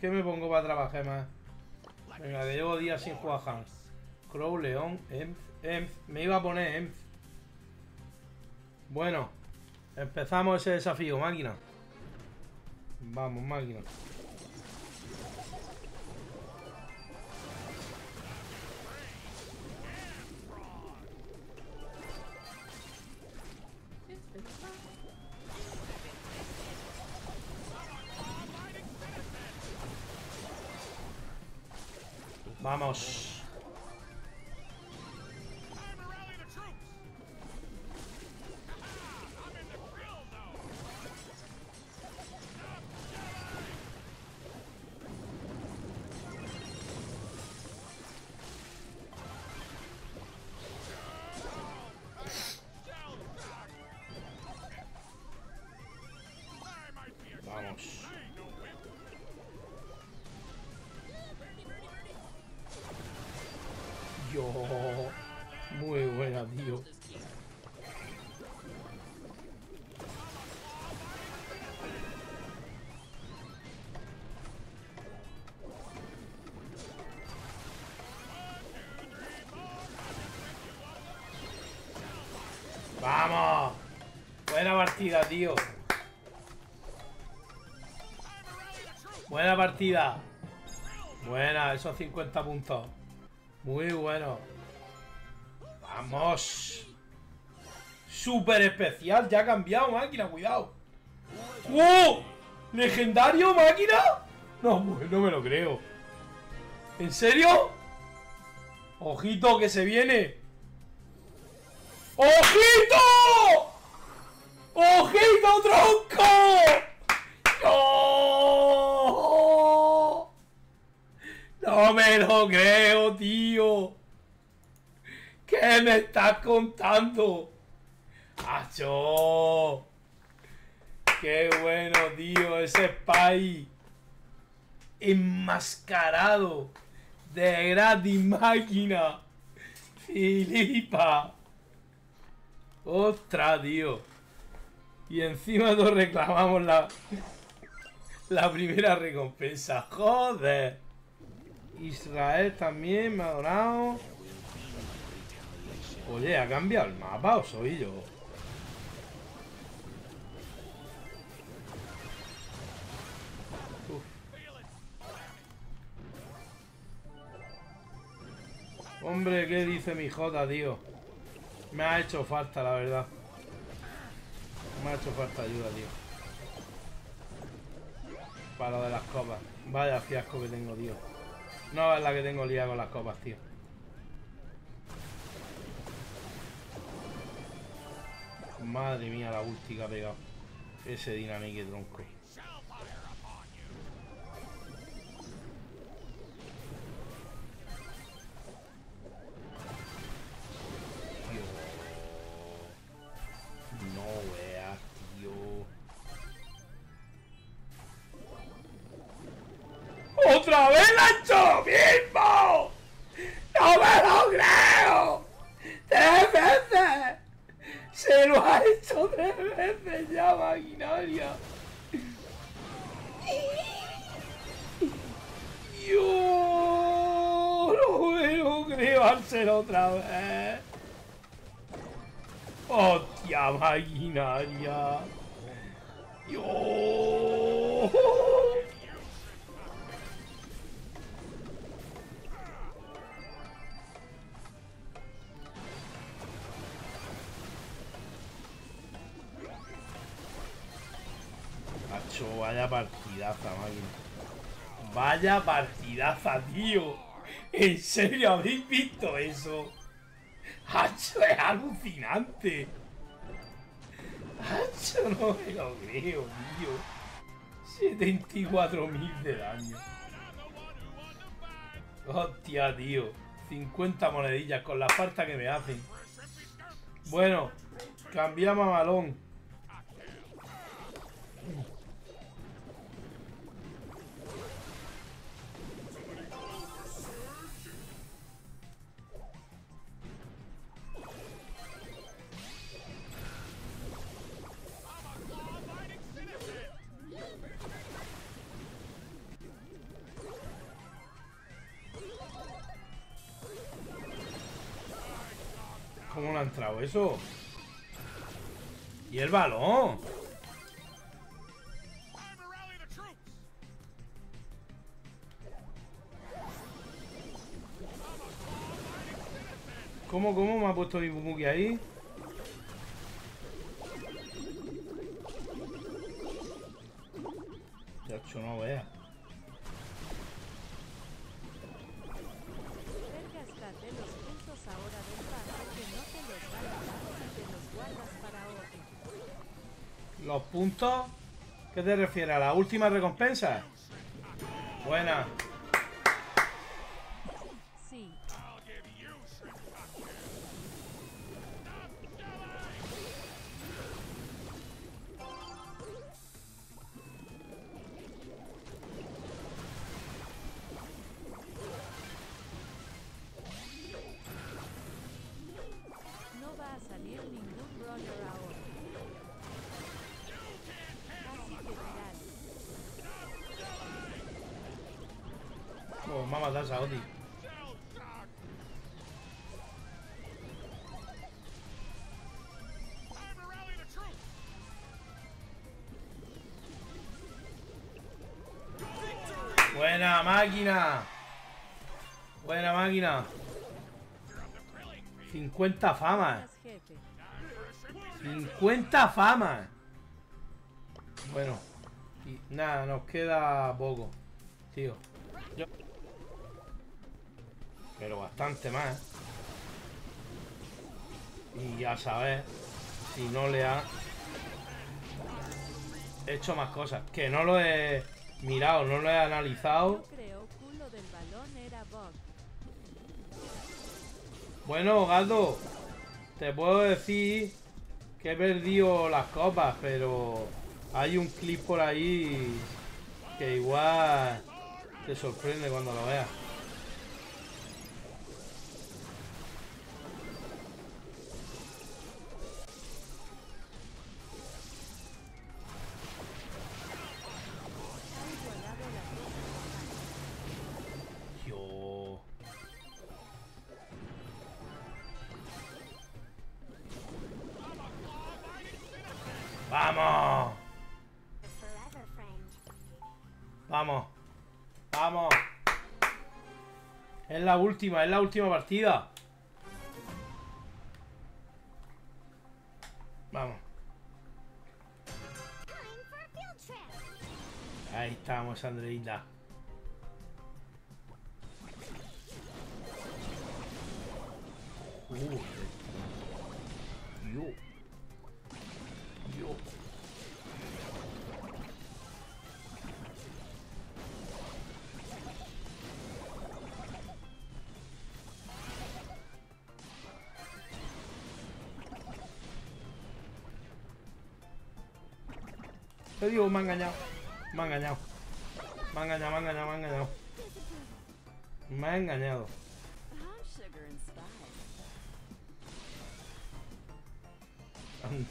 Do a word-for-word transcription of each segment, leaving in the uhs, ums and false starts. ¿Qué me pongo para trabajar más? Venga, que llevo días sin jugar Hans. Crow, León, Emz, Emz. Me iba a poner Emz. Bueno, empezamos ese desafío, máquina. Vamos, máquina. Vamos. Vamos. Oh, muy buena, tío. ¡Vamos! Buena partida, tío. Buena partida. Buena, esos cincuenta puntos. Muy bueno. Vamos. Super especial. Ya ha cambiado, máquina. Cuidado. ¡Wow! ¿Legendario, máquina? No, no me lo creo. ¿En serio? ¡Ojito que se viene! ¡Ojito! ¡Ojito, tronco! ¡No! No me lo creo, tío. ¿Qué me estás contando? ¡Acho! ¡Qué bueno, tío! Ese Spy enmascarado de gratis, máquina. ¡Filipa! ¡Ostras, tío! Y encima nos reclamamos la, la primera recompensa. ¡Joder! Israel también me ha donado. Oye, ¿ha cambiado el mapa o soy yo? Uf. Hombre, ¿qué dice mi Jota, tío? Me ha hecho falta, la verdad. Me ha hecho falta ayuda, tío. Para lo de las copas. Vaya fiasco que tengo, tío. No es la que tengo liada con las copas, tío. Madre mía, la última ha pegado. Ese dinamique, tronco. Tío. No veas, tío. ¡Otra vez han hecho lo mismo! ¡No me lo creo! ¡Tres veces! ¡Se lo ha hecho tres veces ya, maquinaria! ¡Yo no me lo creo hacer otra vez! ¡Hostia, maquinaria! ¡Yo! Vaya partidaza, máquina. Vaya partidaza, tío. ¿En serio habéis visto eso? ¡Hacho, es alucinante! ¡Hacho, no me lo creo, tío! setenta y cuatro mil de daño. Hostia, tío. cincuenta monedillas con la falta que me hacen. Bueno, cambiamos a balón. le ha entrado eso. Y el balón. ¿Cómo, cómo me ha puesto Ibumuki ahí? Ya hecho, no vea. ¿Los puntos? ¿Qué te refieres? ¿A la última recompensa? Buena. Sí. No va a salir ningún roller ahora. Oh, me ha matado a Saudi. Buena máquina. Buena máquina. cincuenta famas. cincuenta famas. Bueno. Y nada, nos queda poco. Tío. Yo... pero bastante más. Y ya sabes, si no le ha hecho más cosas. Que no lo he mirado, no lo he analizado. Bueno, Galdo, te puedo decir que he perdido las copas, pero hay un clip por ahí que igual te sorprende cuando lo veas. ¡Vamos! ¡Vamos! ¡Vamos! Es la última, es la última partida. Vamos. Ahí estamos, Andreita. Uh. Yo. Yo. Te digo, me ha engañado, me ha engañado, me ha engañado, me ha engañado, me ha engañado, me ha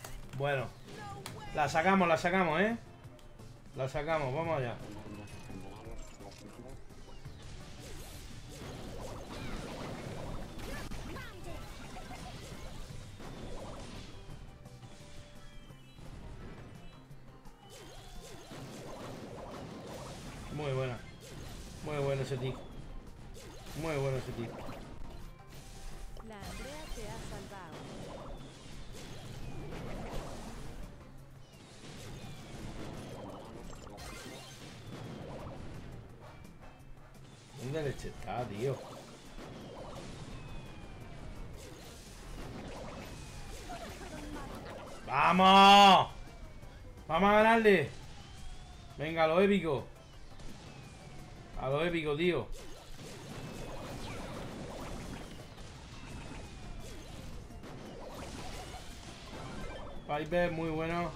engañado. Bueno, la sacamos, la sacamos, ¿eh? La sacamos, vamos allá. Muy buena. Muy bueno ese tío. Muy bueno ese tío. La Andrea te ha salvado. ¿Dónde leche está, tío? ¡Vamos! ¡Vamos a ganarle! Venga, a lo épico. A lo épico, tío. Piper, muy bueno.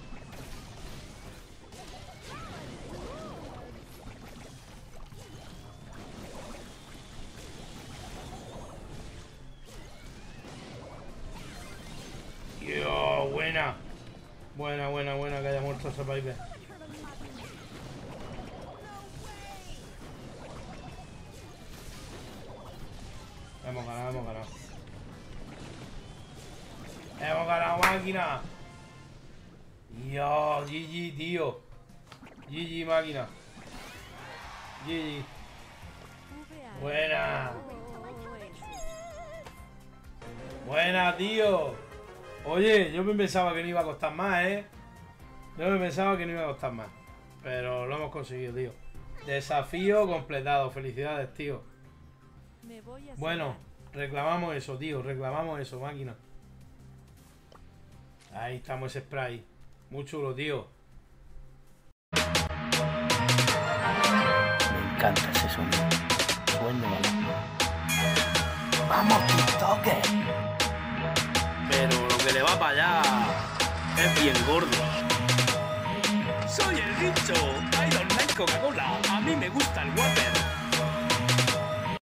survive. Hemos ganado, hemos ganado. ¡Hemos ganado, máquina! Dios, G G, tío. G G, máquina. G G. Buena. Buena, tío. Oye, yo me pensaba que no iba a costar más, ¿eh? Yo me pensaba que no iba a costar más. Pero lo hemos conseguido, tío. Desafío completado. Felicidades, tío. Bueno, reclamamos eso, tío. Reclamamos eso, máquina. Ahí estamos, ese spray. Muy chulo, tío. Me encanta ese sonido. Bueno, vamos, TikToker. Pero lo que le va para allá es bien gordo. Soy el Richo. Iron Man Coca-Cola. A mí me gusta el Whopper.